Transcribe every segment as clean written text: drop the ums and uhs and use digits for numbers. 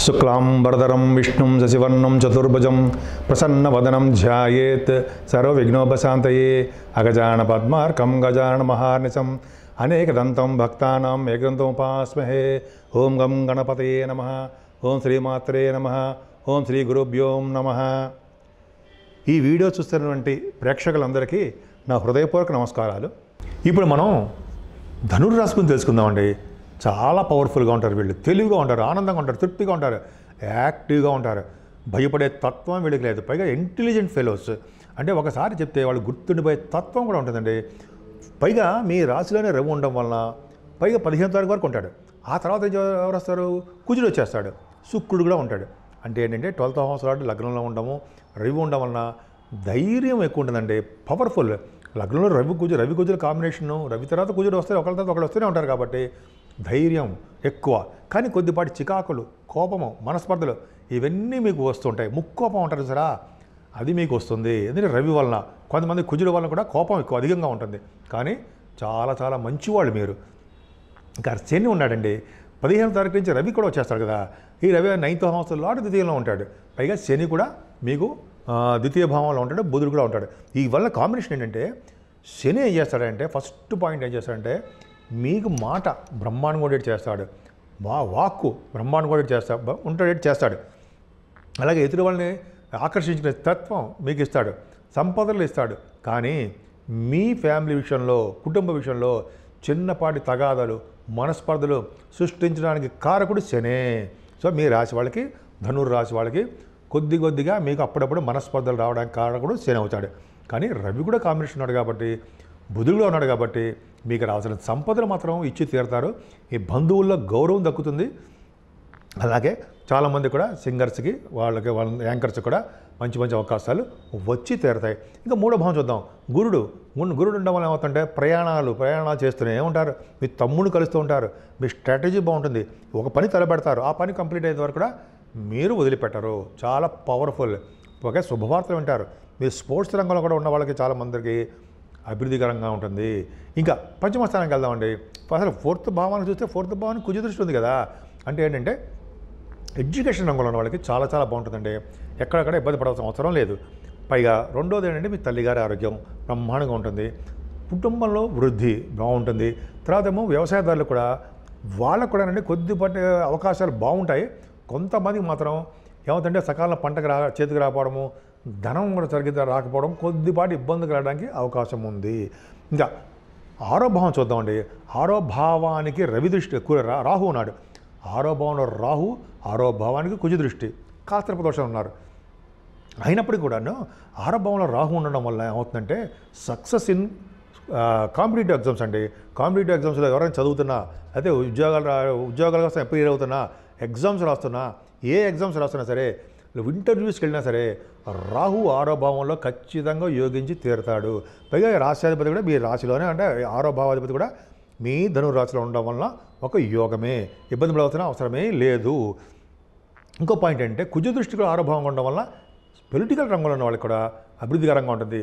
शुक्लांबरधरं विष्णुं शशिवर्णं चतुर्भुजं प्रसन्नवदनं ध्यायेत् सर्वविघ्नोपशान्तये अगजानपद्मार्कं गजाननमहार्निशं अनेकदन्तं भक्तानां एकदन्तमुपास्महे। ओं गं गणपतये नमः। ओं श्रीमात्रे नमः। ओं श्रीगुरुभ्यो नमः। ఈ వీడియో చూస్తున్నటువంటి ప్రేక్షకులందరికీ నా హృదయపూర్వక నమస్కారాలు। ఇప్పుడు మనం ధనుర్రాశి గురించి తెలుసుకుందామండి। చాలా పవర్ఫుల్గా ఉంటారు వీళ్ళు, తెలివిగా ఉంటారు, ఆనందంగా ఉంటారు, తృప్తిగా ఉంటారు, యాక్టివ్గా ఉంటారు, భయపడే తత్వం వీళ్ళకి లేదు, పైగా ఇంటెలిజెంట్ ఫెలోస్, అంటే ఒకసారి చెప్తే వాళ్ళు గుర్తుండిపోయే తత్వం కూడా ఉంటుందండి। పైగా మీ రాశిలోనే రవి ఉండడం వలన పైగా 15వ తారీఖు వరకు ఉంటాడు, ఆ తర్వాత ఎవరు వస్తారు, కుజుడు వచ్చేస్తాడు, శుక్రుడు కూడా ఉంటాడు। అంటే ఏంటంటే 12వ హౌస్ లాంటి లగ్నంలో ఉండము, రవి ఉండడం వలన ధైర్యం ఎక్కువ ఉంటుందండి, పవర్ఫుల్। లగ్నంలో రవి కుజుల కాంబినేషను, రవి తర్వాత కుజుడు వస్తే ఒకళ్ళ తర్వాత ఒకళ్ళు వస్తూనే ఉంటారు కాబట్టి ధైర్యం ఎక్కువ, కానీ కొద్దిపాటి చికాకులు, కోపము, మనస్పర్ధలు ఇవన్నీ మీకు వస్తుంటాయి। ముక్కోపం ఉంటారు సరా, అది మీకు వస్తుంది ఎందుకంటే రవి వలన, కొంతమంది కుజుడు వలన కూడా కోపం ఎక్కువ అధికంగా ఉంటుంది, కానీ చాలా చాలా మంచివాళ్ళు మీరు। ఇంకా శని ఉన్నాడండి, 15వ తారీఖు నుంచి రవి కూడా వచ్చేస్తాడు కదా, ఈ రవి 9వ హౌస్ లాంటి ద్వితీయంలో ఉంటాడు, పైగా శని కూడా మీకు ద్వితీయ భావంలో ఉంటాడు, బుధుడు కూడా ఉంటాడు। ఈ వల్ల కాంబినేషన్ ఏంటంటే శని ఏం చేస్తాడంటే, ఫస్ట్ పాయింట్ ఏం చేస్తాడంటే మీకు మాట బ్రహ్మాండం కోడేట్ చేస్తాడు, వాక్కు బ్రహ్మాండం కోడేట్ చేస్తాడు, అలాగే ఎదురు వాళ్ళని ఆకర్షించిన తత్వం మీకు ఇస్తాడు, సంపదలు ఇస్తాడు, కానీ మీ ఫ్యామిలీ విషయంలో, కుటుంబ విషయంలో చిన్నపాటి తగాదాలు, మనస్పర్ధలు సృష్టించడానికి కారకుడు శనే। సో మీ రాశి వాళ్ళకి, ధనుర్రాశి వాళ్ళకి కొద్దిగా మీకు అప్పుడప్పుడు మనస్పర్ధలు రావడానికి కారకుడు శని అవుతాడు, కానీ రవి కూడా కాంబినేషన్ ఉన్నాడు కాబట్టి, బుధుడులో ఉన్నాడు కాబట్టి మీకు రావాల్సిన సంపదలు మాత్రం ఇచ్చి తీరుతారు, ఈ బంధువుల్లో గౌరవం దక్కుతుంది, అలాగే చాలామంది కూడా సింగర్స్కి వాళ్ళ యాంకర్స్ కూడా మంచి మంచి అవకాశాలు వచ్చి తీరుతాయి। ఇంకా 3వ భావం చూద్దాం, గురుడు ఉండడం వల్ల ఏమవుతుంటే ప్రయాణాలు చేస్తూనే ఉంటారు, మీ తమ్ముడు కలుస్తూ ఉంటారు, మీ స్ట్రాటజీ బాగుంటుంది, ఒక పని తలబెడతారు, ఆ పని కంప్లీట్ అయ్యే వరకు కూడా మీరు వదిలిపెట్టరు, చాలా పవర్ఫుల్, ఒక శుభవార్తలు వింటారు, మీరు స్పోర్ట్స్ రంగంలో కూడా ఉన్న వాళ్ళకి చాలామందికి అభివృద్ధికరంగా ఉంటుంది। ఇంకా 5వ స్థానానికి వెళ్దామండి, అసలు 4వ భావాన్ని చూస్తే 4వ భావానికి కుజ దృష్టి ఉంది కదా, అంటే ఏంటంటే ఎడ్యుకేషన్ రంగంలో ఉన్న వాళ్ళకి చాలా చాలా బాగుంటుందండి, ఎక్కడెక్కడ ఇబ్బంది పడాల్సిన అవసరం లేదు, పైగా 2వది ఏంటంటే మీ తల్లిగారి ఆరోగ్యం బ్రహ్మాండంగా ఉంటుంది, కుటుంబంలో వృద్ధి బాగుంటుంది, తర్వాత ఏమో వ్యవసాయదారులు కూడా వాళ్ళకు కూడా అండి కొద్దిపాటి అవకాశాలు బాగుంటాయి, కొంతమందికి మాత్రం ఏమవుతుంటే సకాలంలో పంటకు చేతికి రాకపోవడము, ధనం కూడా సరిగ్గా రాకపోవడం కొద్దిపాటి ఇబ్బంది కలగడానికి అవకాశం ఉంది। ఇంకా 6వ భావం చూద్దామండి, 6వ భావానికి రవి దృష్టి, రాహు ఉన్నాడు, 6వ భావంలో రాహు, 6వ భావానికి కుజ దృష్టి, కాస్త దోషాలు ఉన్నారు, అయినప్పటికీ కూడాను 6వ భావంలో రాహు ఉండడం వల్ల ఏమవుతుందంటే సక్సెస్ ఇన్ కాంపిటేటివ్ ఎగ్జామ్స్ అండి, కాంపిటేటివ్ ఎగ్జామ్స్లో ఎవరైనా చదువుతున్నా, అయితే ఉద్యోగాల కోసం అప్లై అవుతున్నా, ఎగ్జామ్స్ రాస్తున్నా, ఏ ఎగ్జామ్స్ రాస్తున్నా సరే, ఇంటర్వ్యూస్కి వెళ్ళినా సరే రాహు 6వ భావంలో ఖచ్చితంగా యోగించి తీరుతాడు, పైగా రాశ్యాధిపతి కూడా మీ రాశిలోనే, అంటే 6వ భావాధిపతి కూడా మీ ధనురాశిలో ఉండడం వలన ఒక యోగమే, ఇబ్బంది పడవలసిన అవసరమే లేదు। ఇంకో పాయింట్ ఏంటంటే కుజ దృష్టి కూడా 6వ భావంగా ఉండడం వలన పొలిటికల్ రంగంలో ఉన్న వాళ్ళకి కూడా అభివృద్ధికరంగా ఉంటుంది,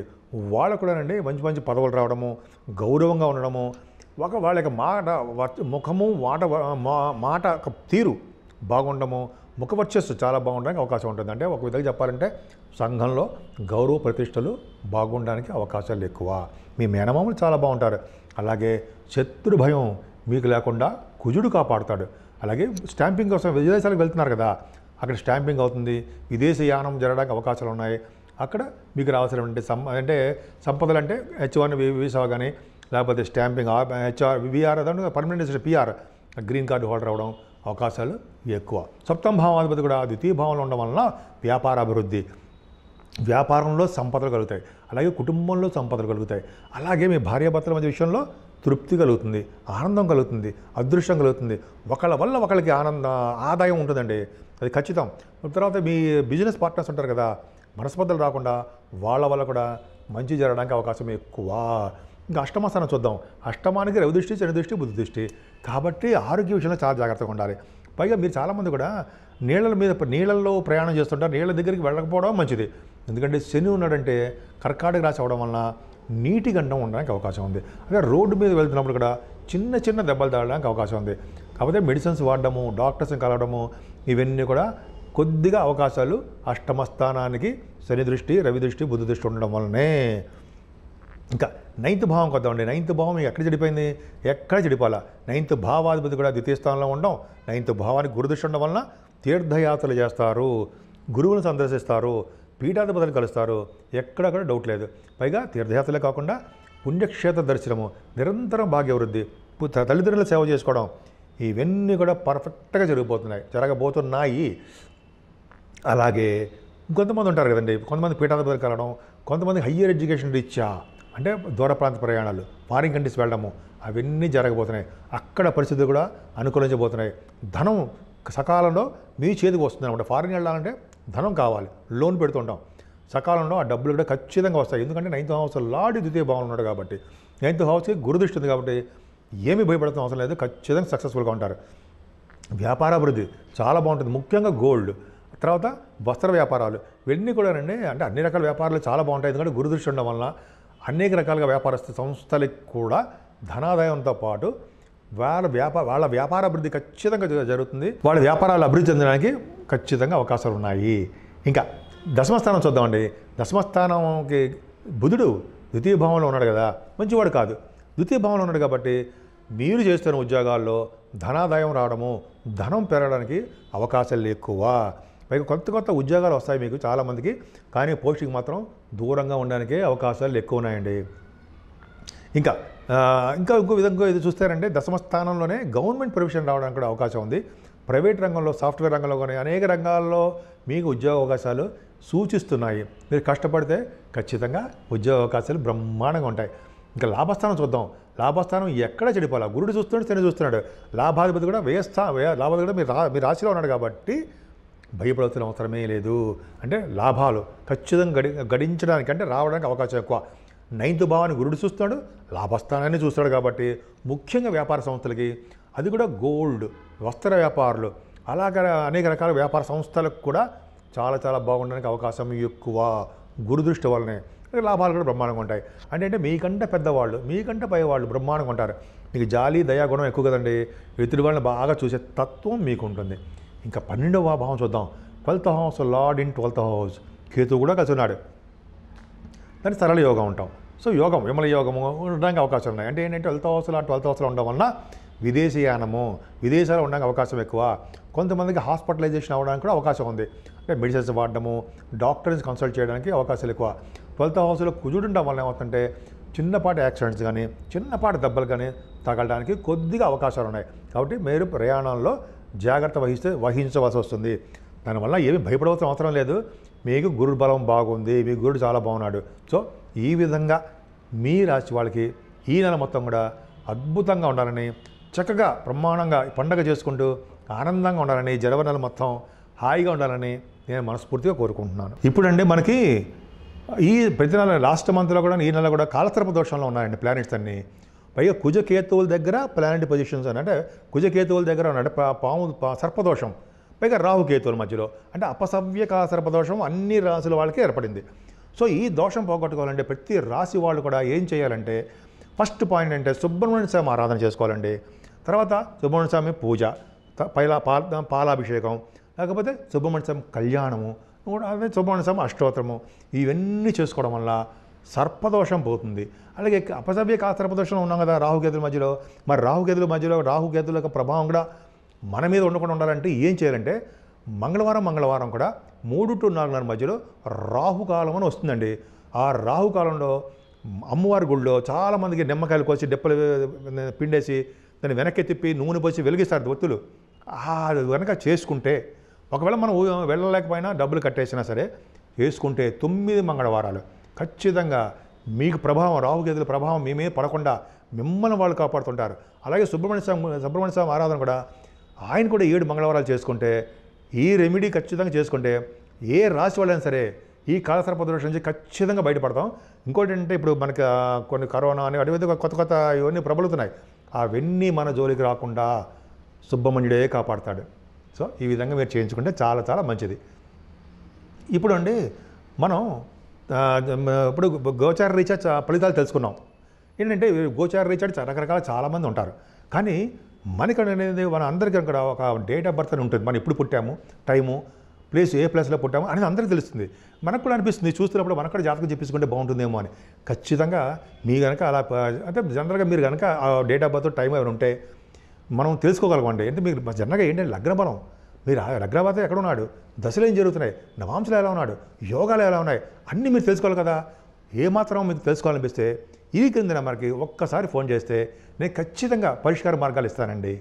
వాళ్ళకు కూడా అండి మంచి మంచి పదవులు రావడము, గౌరవంగా ఉండడము, ఒక వాళ్ళ యొక్క మాట తీరు బాగుండము, ముఖ వర్చస్సు చాలా బాగుండడానికి అవకాశం ఉంటుంది, అంటే ఒక విధంగా చెప్పాలంటే సంఘంలో గౌరవ ప్రతిష్టలు బాగుండడానికి అవకాశాలు ఎక్కువ, మీ మేనమామలు చాలా బాగుంటారు, అలాగే శత్రు భయం మీకు లేకుండా కుజుడు కాపాడుతాడు, అలాగే స్టాంపింగ్ కోసం విదేశాలకు వెళ్తున్నారు కదా, అక్కడ స్టాంపింగ్ అవుతుంది, విదేశీయానం జరగడానికి అవకాశాలు ఉన్నాయి, అక్కడ మీకు రావాల్సినటువంటి అంటే సంపదలు, అంటే H-1 వీసా కానీ, లేకపోతే stamping HR VR permanent PR green card holder అవడం అవకాశాలు ఎక్కువ। 7వ భావాధిపతి కూడా 2వ భావంలో ఉండడం వలన వ్యాపార అభివృద్ధి, వ్యాపారంలో సంపదలు కలుగుతాయి, అలాగే కుటుంబంలో సంపదలు కలుగుతాయి, అలాగే మీ భార్యాభర్తల మధ్య విషయంలో తృప్తి కలుగుతుంది, ఆనందం కలుగుతుంది, అదృష్టం కలుగుతుంది, ఒకళ్ళ వల్ల ఒకళ్ళకి ఆదాయం ఉంటుందండి, అది ఖచ్చితం। తర్వాత మీ బిజినెస్ పార్ట్నర్స్ ఉంటారు కదా, మనస్పర్ధలు రాకుండా వాళ్ళ వల్ల కూడా మంచి జరగడానికి అవకాశం ఎక్కువ। ఇంకా 8వ స్థానం చూద్దాం, 8వ స్థానానికి రవి దృష్టి, శని దృష్టి, బుద్ధి దృష్టి, కాబట్టి ఆరోగ్య విషయంలో చాలా జాగ్రత్తగా ఉండాలి, పైగా మీరు చాలామంది కూడా నీళ్ళల్లో ప్రయాణం చేస్తుంటారు, నీళ్ళ దగ్గరికి వెళ్ళకపోవడం మంచిది, ఎందుకంటే శని ఉన్నాడంటే కర్కాటక రాశి అవడం వలన నీటి గండం ఉండడానికి అవకాశం ఉంది, అదే రోడ్డు మీద వెళ్తున్నప్పుడు కూడా చిన్న చిన్న దెబ్బలు తాగడానికి అవకాశం ఉంది, కాకపోతే మెడిసిన్స్ వాడడము, డాక్టర్స్ని కలవడము, ఇవన్నీ కూడా కొద్దిగా అవకాశాలు అష్టమ స్థానానికి శని దృష్టి రవి దృష్టి బుధ దృష్టి ఉండడం వల్లనే. ఇంకా నైన్త్ భావం కొద్దామండి. నైన్త్ భావం ఎక్కడ చెడిపోయింది, ఎక్కడ చెడిపోవాలా, నైన్త్ భావాధిపతి కూడా ద్వితీయ స్థానంలో ఉండడం, నైన్త్ భావానికి గురుదృష్టి ఉండడం వలన తీర్థయాత్రలు చేస్తారు, గురువులను సందర్శిస్తారు, పీఠాధిపతులు కలుస్తారు, ఎక్కడ కూడా డౌట్ లేదు. పైగా తీర్థయాత్రలే కాకుండా పుణ్యక్షేత్ర దర్శనము, నిరంతరం భాగ్యవృద్ధి, తల్లిదండ్రుల సేవ చేసుకోవడం, ఇవన్నీ కూడా పర్ఫెక్ట్గా జరగబోతున్నాయి. అలాగే కొంతమంది ఉంటారు కదండి, కొంతమంది పీఠాధిపతులు కలవడం, కొంతమంది హయ్యర్ ఎడ్యుకేషన్ రీత్యా అంటే దూర ప్రాంత ప్రయాణాలు, ఫారిన్ కంట్రీస్ వెళ్ళడము, అవన్నీ జరగబోతున్నాయి. అక్కడ పరిస్థితులు కూడా అనుకూలించబోతున్నాయి. ధనం సకాలంలో మీ చేతికి వస్తుంది అనమాట. ఫారిన్ వెళ్ళాలంటే ధనం కావాలి, లోన్ పెడుతుంటాం, సకాలంలో ఆ డబ్బులు కూడా ఖచ్చితంగా వస్తాయి. ఎందుకంటే నైన్త్ హౌస్ లార్డ్ ద్వితీయ భావన ఉన్నాడు కాబట్టి, నైన్త్ హౌస్కి గురుదృష్టి ఉంది కాబట్టి ఏమీ భయపడతాం అవసరం లేదు, ఖచ్చితంగా సక్సెస్ఫుల్గా ఉంటారు. వ్యాపారాభివృద్ధి చాలా బాగుంటుంది, ముఖ్యంగా గోల్డ్, తర్వాత వస్త్ర వ్యాపారాలు, ఇవన్నీ కూడానండి. అంటే అన్ని రకాల వ్యాపారాలు చాలా బాగుంటాయి. ఎందుకంటే గురుదృష్టి ఉండడం వలన అనేక రకాలుగా వ్యాపారస్తు సంస్థలకు కూడా ధనాదాయంతో పాటు వాళ్ళ వ్యాపార అభివృద్ధి ఖచ్చితంగా జరుగుతుంది. వాళ్ళ వ్యాపారాలు అభివృద్ధి చెందడానికి ఖచ్చితంగా అవకాశాలు ఉన్నాయి. ఇంకా దశమస్థానం చూద్దామండి. దశమస్థానంకి బుధుడు ద్వితీయ భావంలో ఉన్నాడు కదా, మంచివాడు కాదు, ద్వితీయ భావంలో ఉన్నాడు కాబట్టి మీరు చేస్తున్న ఉద్యోగాల్లో ధనాదాయం రావడము, ధనం పెరగడానికి అవకాశాలు ఎక్కువ. పైగా కొత్త కొత్త ఉద్యోగాలు వస్తాయి మీకు చాలామందికి, కానీ పోస్టింగ్ మాత్రం దూరంగా ఉండడానికే అవకాశాలు ఎక్కువ ఉన్నాయండి. ఇంకా ఇంకా ఇంకో విధంగా ఇది చూస్తారంటే దశమస్థానంలోనే గవర్నమెంట్ ప్రొవిషన్ రావడానికి కూడా అవకాశం ఉంది. ప్రైవేట్ రంగంలో, సాఫ్ట్వేర్ రంగంలో కానీ అనేక రంగాల్లో మీకు ఉద్యోగ అవకాశాలు సూచిస్తున్నాయి. మీరు కష్టపడితే ఖచ్చితంగా ఉద్యోగ అవకాశాలు బ్రహ్మాండంగా ఉంటాయి. ఇంకా లాభస్థానం చూద్దాం. లాభస్థానం ఎక్కడ చెడిపోవాలి, గురుడు చూస్తున్నాడు, శని చూస్తున్నాడు, లాభాధిపతి కూడా లాభాధిపతి కూడా మీ రాశిలో ఉన్నాడు కాబట్టి భయపడాల్సిన అవసరమే లేదు. అంటే లాభాలు ఖచ్చితంగా గడించడానికి అంటే రావడానికి అవకాశం ఎక్కువ. నైన్త్ భావాన్ని గురుడు చూస్తున్నాడు, లాభస్థానాన్ని చూస్తాడు కాబట్టి ముఖ్యంగా వ్యాపార సంస్థలకి, అది కూడా గోల్డ్, వస్త్ర వ్యాపారులు, అలాగే అనేక రకాల వ్యాపార సంస్థలకు కూడా చాలా చాలా బాగుండడానికి అవకాశం ఎక్కువ గురుదృష్టి వల్లనే. లాభాలు కూడా బ్రహ్మాండంగా ఉంటాయి. అంటే మీకంటే పెద్దవాళ్ళు, మీకంటే పైవాళ్ళు బ్రహ్మాండంగా ఉంటారు. మీకు జాలి దయాగుణం ఎక్కువ కదండి, ఎదుటి వాళ్ళని బాగా చూసే తత్వం మీకు ఉంటుంది. ఇంకా 12వ భావం చూద్దాం. 12th house lord in 12th house Ketu కూడా కలిసి ఉన్నాడు. దాన్ని సరళ యోగం ఉంటాం. సో యోగం విమల యోగం ఉండడానికి అవకాశాలు ఉన్నాయి. అంటే ఏంటంటే 12th హౌస్ లార్డ్ 12th హౌస్లో ఉండడం వలన విదేశీయానము, విదేశాలు ఉండడానికి అవకాశం ఎక్కువ. కొంతమందికి హాస్పిటలైజేషన్ అవ్వడానికి కూడా అవకాశం ఉంది. అంటే మెడిసిన్స్ వాడడము, డాక్టర్స్ కన్సల్ట్ చేయడానికి అవకాశాలు ఎక్కువ. 12th హౌస్లో కుజుడు ఉండడం వల్ల ఏమవుతుందంటే చిన్నపాటి యాక్సిడెంట్స్ కానీ, చిన్నపాటి దెబ్బలు కానీ తగలడానికి కొద్దిగా అవకాశాలు ఉన్నాయి. కాబట్టి మీరు ప్రయాణంలో జాగ్రత్త వహించవలసి వస్తుంది. దానివల్ల ఏమి భయపడవలసిన అవసరం లేదు. మీకు గురుడు బలం బాగుంది, మీ గురుడు చాలా బాగున్నాడు. సో ఈ విధంగా మీ రాశి వాళ్ళకి ఈ నెల మొత్తం కూడా అద్భుతంగా ఉండాలని, చక్కగా బ్రహ్మాండంగా పండగ చేసుకుంటూ ఆనందంగా ఉండాలని, జనవరి నెల మొత్తం హాయిగా ఉండాలని నేను మనస్ఫూర్తిగా కోరుకుంటున్నాను. ఇప్పుడండి మనకి ఈ ప్రతి నెల లాస్ట్ మంత్లో కూడా ఈ నెల కూడా కాలసర్ప దోషంలో ఉన్నాయండి ప్లానెట్స్ అన్నీ. పైగా కుజకేతువుల దగ్గర ప్లానెట్ పొజిషన్స్ అని, అంటే కుజకేతువుల దగ్గర ఉన్నాడు పాము సర్పదోషం, పైగా రాహుకేతువుల మధ్యలో, అంటే అపసవ్యక సర్పదోషం అన్ని రాశుల వాళ్ళకి ఏర్పడింది. సో ఈ దోషం పోగొట్టుకోవాలంటే ప్రతి రాశి వాళ్ళు కూడా ఏం చేయాలంటే ఫస్ట్ పాయింట్ అంటే సుబ్రహ్మణ్య స్వామి ఆరాధన చేసుకోవాలండి. తర్వాత సుబ్రహ్మణ్య స్వామి పూజ, పాలాభిషేకం, లేకపోతే సుబ్రహ్మణ్య స్వామి కళ్యాణము, అదే సుబ్రహ్మణ్య స్వామి అష్టోత్తరము, ఇవన్నీ చేసుకోవడం వల్ల సర్పదోషం పోతుంది. అలాగే అపసవ్య కాసర్పదోషం ఉన్నాం కదా రాహుకేతుల మధ్యలో, మరి రాహుకేతుల యొక్క ప్రభావం కూడా మన మీద ఉండకుండా ఉండాలంటే ఏం చేయాలంటే మంగళవారం కూడా 3 to 4:30 మధ్యలో రాహుకాలం అని వస్తుందండి. ఆ రాహుకాలంలో అమ్మవారి గుళ్ళో చాలామందికి నిమ్మకాయలు కోసి డెప్పలు పిండేసి దాన్ని వెనక్కి తిప్పి నూనె పోసి వెలిగిస్తారు ఒత్తులు. వెనక చేసుకుంటే ఒకవేళ మనం వెళ్ళలేకపోయినా డబ్బులు కట్టేసినా సరే చేసుకుంటే 9 మంగళవారాలు ఖచ్చితంగా మీకు ప్రభావం, రాహుకేతుల ప్రభావం మేమే పడకుండా మిమ్మల్ని వాళ్ళు కాపాడుతుంటారు. అలాగే సుబ్రహ్మణ్య స్వామి ఆరాధన కూడా ఆయన కూడా 7 మంగళవారాలు చేసుకుంటే, ఈ రెమెడీ ఖచ్చితంగా చేసుకుంటే ఏ రాశి వాళ్ళైనా సరే ఈ కాలసర్పదోషం నుంచి ఖచ్చితంగా బయటపడతాం. ఇంకోటి అంటే ఇప్పుడు మనకు కొన్ని కరోనా అని అటువంటి కొత్త ఇవన్నీ ప్రబలుతున్నాయి, అవన్నీ మన జోలికి రాకుండా సుబ్రహ్మణ్యుడే కాపాడుతాడు. సో ఈ విధంగా మీరు చేయించుకుంటే చాలా చాలా మంచిది. ఇప్పుడు అండి మనం ఇప్పుడు గోచార రీత్యా ఫలితాలు తెలుసుకున్నాం. ఏంటంటే గోచార రీత్యా రకరకాల చాలామంది ఉంటారు, కానీ మనకనేది మన అందరికీ అక్కడ ఒక డేట్ ఆఫ్ బర్త్ అని ఉంటుంది. మనం ఇప్పుడు పుట్టాము, టైము, ప్లేస్, ఏ ప్లేస్లో పుట్టాము అనేది అందరికీ తెలుస్తుంది. మనకు కూడా అనిపిస్తుంది చూస్తున్నప్పుడు మనకు కూడా జాతకం చెప్పించుకుంటే బాగుంటుందేమో అని. ఖచ్చితంగా మీ కనుక అలా అంటే జనరల్గా మీరు కనుక ఆ డేట్ ఆఫ్ బర్త్ టైం ఏమైనా ఉంటే మనం తెలుసుకోగలమండి. అంటే మీకు జనరల్గా ఏంటంటే లగ్నబలం, మీరు లగ్నబాధ ఎక్కడ ఉన్నాడు, దశలు ఏం జరుగుతున్నాయి, నవాంశలు ఎలా ఉన్నాడు, యోగాలు ఎలా ఉన్నాయి, అన్నీ మీరు తెలుసుకోవాలి కదా. ఏమాత్రం మీకు తెలుసుకోవాలనిపిస్తే ఈ క్రింద మనకి ఒక్కసారి ఫోన్ చేస్తే నేను ఖచ్చితంగా పరిష్కార మార్గాలు ఇస్తానండి.